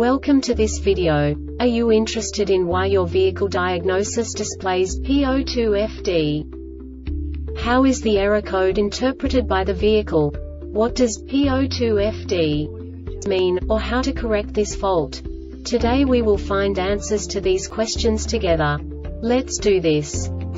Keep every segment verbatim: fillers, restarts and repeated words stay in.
Welcome to this video. Are you interested in why your vehicle diagnosis displays P zero two F D? How is the error code interpreted by the vehicle? What does P zero two F D mean, or how to correct this fault? Today we will find answers to these questions together. Let's do this.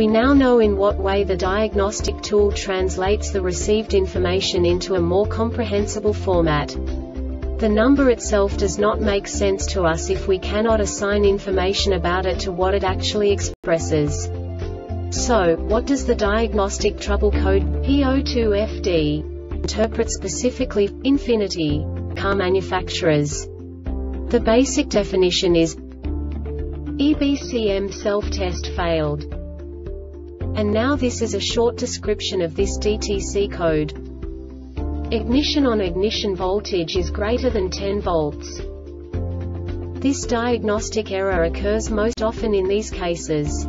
We now know in what way the diagnostic tool translates the received information into a more comprehensible format. The number itself does not make sense to us if we cannot assign information about it to what it actually expresses. So, what does the diagnostic trouble code P zero two F D interpret specifically for infinity car manufacturers? The basic definition is E B C M self-test failed. And now this is a short description of this D T C code. Ignition on, ignition voltage is greater than ten volts. This diagnostic error occurs most often in these cases.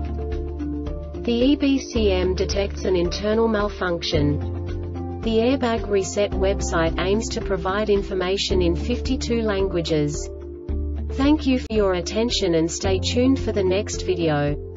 The E B C M detects an internal malfunction. The Airbag Reset website aims to provide information in fifty-two languages. Thank you for your attention and stay tuned for the next video.